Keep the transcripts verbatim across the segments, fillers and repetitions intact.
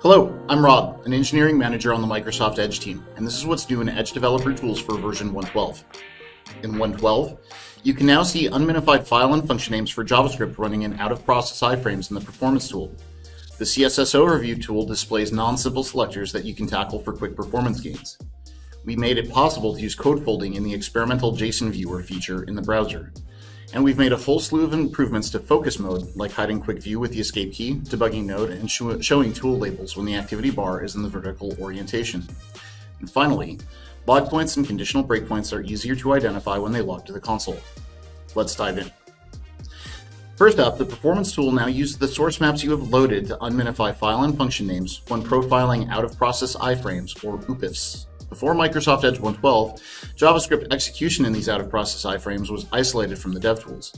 Hello, I'm Rob, an engineering manager on the Microsoft Edge team, and this is what's new in Edge Developer Tools for version one twelve. In one twelve, you can now see unminified file and function names for JavaScript running in out-of-process iframes in the Performance tool. The C S S Overview tool displays non-simple selectors that you can tackle for quick performance gains. We made it possible to use code folding in the experimental JSON Viewer feature in the browser. And we've made a full slew of improvements to focus mode, like hiding quick view with the escape key, debugging node, and sh showing tool labels when the activity bar is in the vertical orientation. And finally, log points and conditional breakpoints are easier to identify when they log to the console. Let's dive in. First up, the Performance tool now uses the source maps you have loaded to unminify file and function names when profiling out-of-process iframes, or OOPIFs. Before Microsoft Edge one twelve, JavaScript execution in these out-of-process iframes was isolated from the DevTools.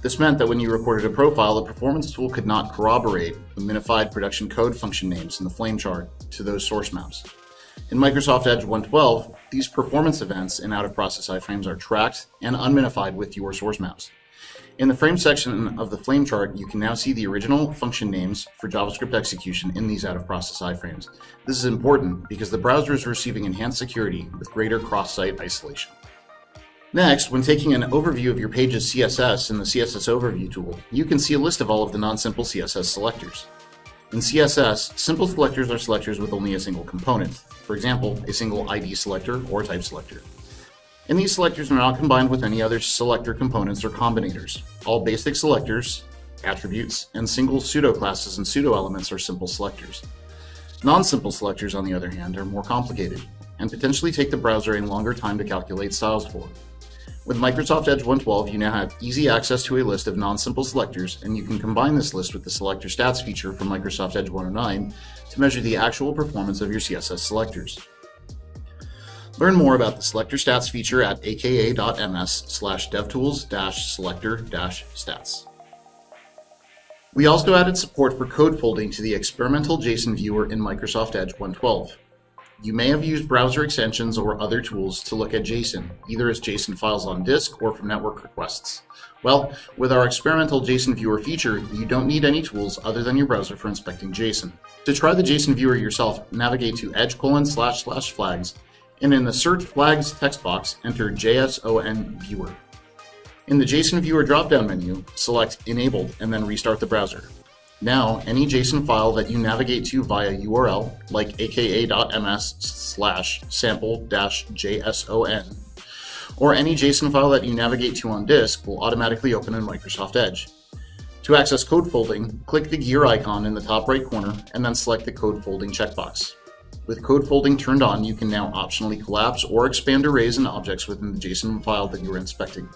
This meant that when you recorded a profile, the Performance tool could not corroborate the minified production code function names in the flame chart to those source maps. In Microsoft Edge one twelve, these performance events in out-of-process iframes are tracked and unminified with your source maps. In the frame section of the flame chart, you can now see the original function names for JavaScript execution in these out-of-process iframes. This is important because the browser is receiving enhanced security with greater cross-site isolation. Next, when taking an overview of your page's C S S in the C S S Overview tool, you can see a list of all of the non-simple C S S selectors. In C S S, simple selectors are selectors with only a single component, for example, a single I D selector or type selector. And these selectors are not combined with any other selector components or combinators. All basic selectors, attributes, and single pseudo-classes and pseudo-elements are simple selectors. Non-simple selectors, on the other hand, are more complicated, and potentially take the browser a longer time to calculate styles for. With Microsoft Edge one twelve, you now have easy access to a list of non-simple selectors, and you can combine this list with the Selector Stats feature from Microsoft Edge one oh nine to measure the actual performance of your C S S selectors. Learn more about the Selector Stats feature at aka dot m s slash devtools dash selector dash stats. We also added support for code folding to the experimental JSON viewer in Microsoft Edge one twelve. You may have used browser extensions or other tools to look at JSON, either as JSON files on disk or from network requests. Well, with our experimental JSON viewer feature, you don't need any tools other than your browser for inspecting JSON. To try the JSON viewer yourself, navigate to edge colon slash slash flags, and in the Search Flags text box, enter JSON Viewer. In the JSON Viewer drop-down menu, select Enabled and then restart the browser. Now, any JSON file that you navigate to via U R L, like aka dot m s slash sample dash J S O N, or any JSON file that you navigate to on disk will automatically open in Microsoft Edge. To access code folding, click the gear icon in the top right corner and then select the Code Folding checkbox. With code folding turned on, you can now optionally collapse or expand arrays and objects within the JSON file that you are inspecting.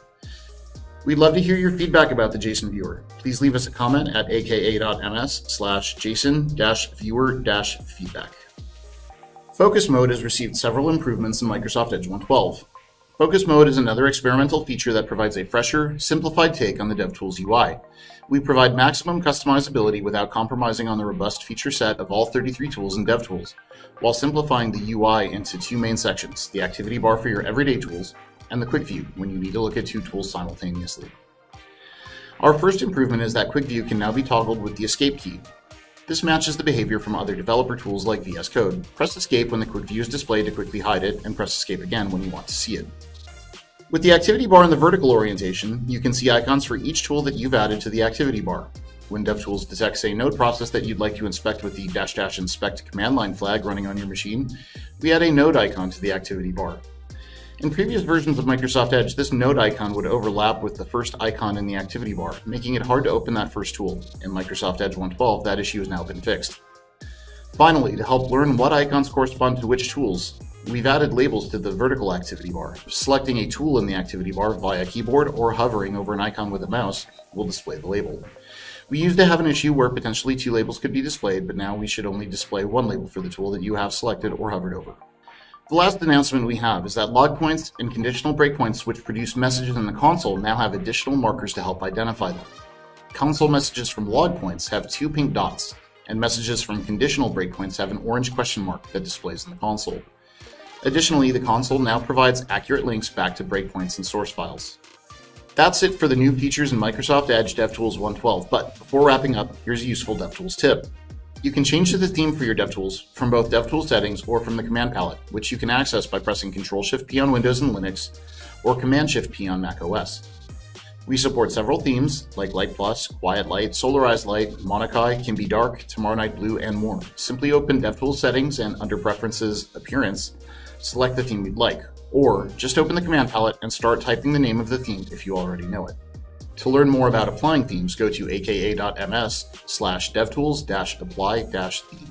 We'd love to hear your feedback about the JSON viewer. Please leave us a comment at aka dot m s slash JSON viewer feedback. Focus mode has received several improvements in Microsoft Edge one twelve. Focus mode is another experimental feature that provides a fresher, simplified take on the DevTools U I. We provide maximum customizability without compromising on the robust feature set of all thirty-three tools in DevTools, while simplifying the U I into two main sections, the activity bar for your everyday tools, and the quick view when you need to look at two tools simultaneously. Our first improvement is that quick view can now be toggled with the escape key. This matches the behavior from other developer tools like V S Code. Press escape when the quick view is displayed to quickly hide it, and press escape again when you want to see it. With the activity bar in the vertical orientation, you can see icons for each tool that you've added to the activity bar. When DevTools detects a node process that you'd like to inspect with the dash dash inspect command line flag running on your machine, we add a node icon to the activity bar. In previous versions of Microsoft Edge, this node icon would overlap with the first icon in the activity bar, making it hard to open that first tool. In Microsoft Edge one twelve, that issue has now been fixed. Finally, to help learn what icons correspond to which tools, we've added labels to the vertical activity bar. Selecting a tool in the activity bar via keyboard or hovering over an icon with a mouse will display the label. We used to have an issue where potentially two labels could be displayed, but now we should only display one label for the tool that you have selected or hovered over. The last announcement we have is that log points and conditional breakpoints, which produce messages in the console, now have additional markers to help identify them. Console messages from log points have two pink dots, and messages from conditional breakpoints have an orange question mark that displays in the console. Additionally, the console now provides accurate links back to breakpoints and source files. That's it for the new features in Microsoft Edge DevTools one twelve, but before wrapping up, here's a useful DevTools tip. You can change the theme for your DevTools from both DevTools settings or from the command palette, which you can access by pressing control shift P on Windows and Linux or command shift P on Mac O S. We support several themes like Light Plus, Quiet Light, Solarized Light, Monokai, Can Be Dark, Tomorrow Night Blue, and more. Simply open DevTools settings and under Preferences, Appearance, select the theme you'd like, or just open the command palette and start typing the name of the theme if you already know it. To learn more about applying themes, go to a k a dot m s slash devtools dash apply dash theme.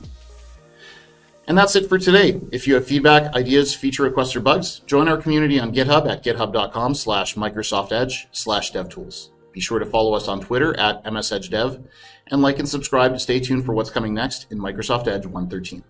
And that's it for today. If you have feedback, ideas, feature requests, or bugs, join our community on GitHub at github dot com slash Microsoft Edge slash DevTools. Be sure to follow us on Twitter at M S Edge Dev, and like and subscribe to stay tuned for what's coming next in Microsoft Edge one thirteen.